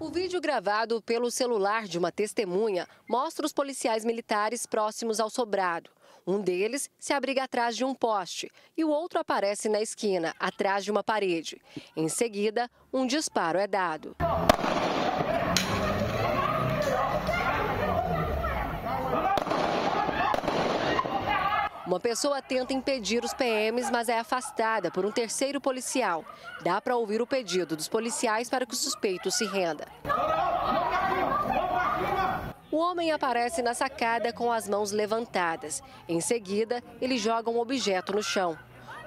O vídeo gravado pelo celular de uma testemunha mostra os policiais militares próximos ao sobrado. Um deles se abriga atrás de um poste e o outro aparece na esquina, atrás de uma parede. Em seguida, um disparo é dado. Uma pessoa tenta impedir os PMs, mas é afastada por um terceiro policial. Dá para ouvir o pedido dos policiais para que o suspeito se renda. O homem aparece na sacada com as mãos levantadas. Em seguida, ele joga um objeto no chão.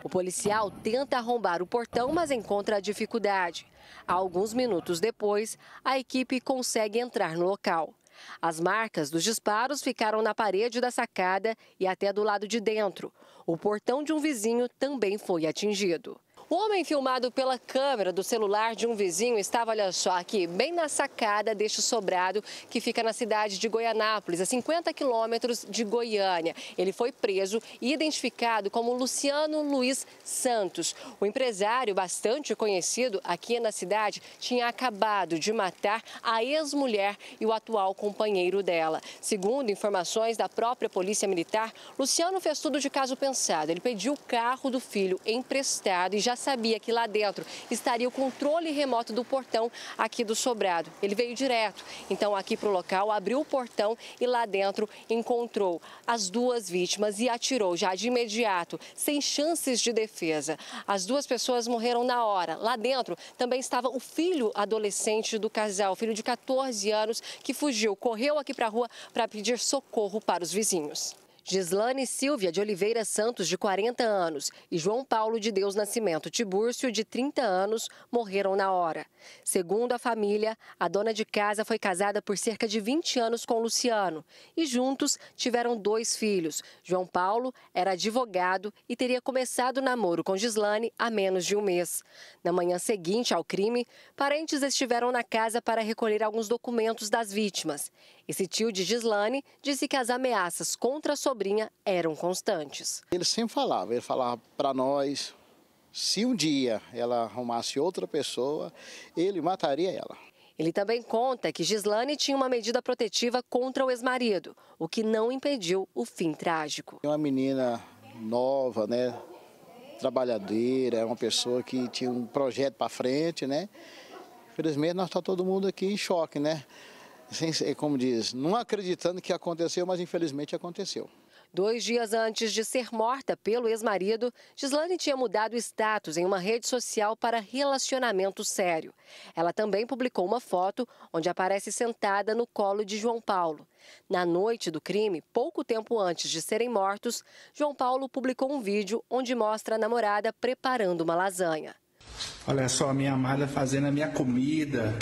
O policial tenta arrombar o portão, mas encontra dificuldade. Alguns minutos depois, a equipe consegue entrar no local. As marcas dos disparos ficaram na parede da sacada e até do lado de dentro. O portão de um vizinho também foi atingido. O homem filmado pela câmera do celular de um vizinho estava, olha só, aqui bem na sacada deste sobrado que fica na cidade de Goianápolis, a 50 quilômetros de Goiânia. Ele foi preso e identificado como Luciano Luiz Santos. O empresário, bastante conhecido aqui na cidade, tinha acabado de matar a ex-mulher e o atual companheiro dela. Segundo informações da própria Polícia Militar, Luciano fez tudo de caso pensado. Ele pediu o carro do filho emprestado e já sabia que lá dentro estaria o controle remoto do portão aqui do sobrado. Ele veio direto, então, aqui para o local, abriu o portão e lá dentro encontrou as duas vítimas e atirou já de imediato, sem chances de defesa. As duas pessoas morreram na hora. Lá dentro também estava o filho adolescente do casal, filho de 14 anos, que fugiu, correu aqui para a rua para pedir socorro para os vizinhos. Gislane de Oliveira Santos, de 40 anos, e João Paulo de Deus Nascimento Tibúrcio, de 30 anos, morreram na hora. Segundo a família, a dona de casa foi casada por cerca de 20 anos com Luciano e juntos tiveram dois filhos. João Paulo era advogado e teria começado o namoro com Gislane há menos de um mês. Na manhã seguinte ao crime, parentes estiveram na casa para recolher alguns documentos das vítimas. Esse tio de Gislane disse que as ameaças contra a sobrinha eram constantes. Ele sempre falava, para nós, se um dia ela arrumasse outra pessoa, ele mataria ela. Ele também conta que Gislane tinha uma medida protetiva contra o ex-marido, o que não impediu o fim trágico. Uma menina nova, né, trabalhadeira, uma pessoa que tinha um projeto para frente, né. Infelizmente, nós está todo mundo aqui em choque, né. Como diz, não acreditando que aconteceu, mas infelizmente aconteceu. 2 dias antes de ser morta pelo ex-marido, Gislane tinha mudado status em uma rede social para relacionamento sério. Ela também publicou uma foto onde aparece sentada no colo de João Paulo. Na noite do crime, pouco tempo antes de serem mortos, João Paulo publicou um vídeo onde mostra a namorada preparando uma lasanha. Olha só, a minha amada fazendo a minha comida.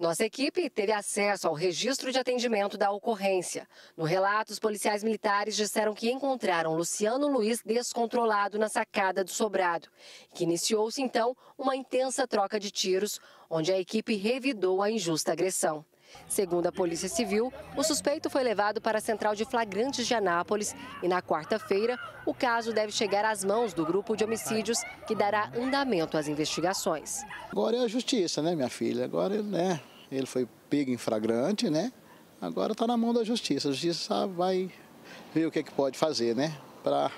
Nossa equipe teve acesso ao registro de atendimento da ocorrência. No relato, os policiais militares disseram que encontraram Luciano Luiz descontrolado na sacada do sobrado, que iniciou-se, então, uma intensa troca de tiros, onde a equipe revidou a injusta agressão. Segundo a Polícia Civil, o suspeito foi levado para a Central de Flagrantes de Anápolis e, na quarta-feira, o caso deve chegar às mãos do grupo de homicídios que dará andamento às investigações. Agora é a justiça, né, minha filha? Agora, né? Ele foi pego em flagrante, né? Agora está na mão da justiça. A justiça vai ver o que é que pode fazer, né? Para,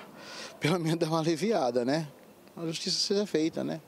pelo menos, dar uma aliviada, né? A justiça seja feita, né?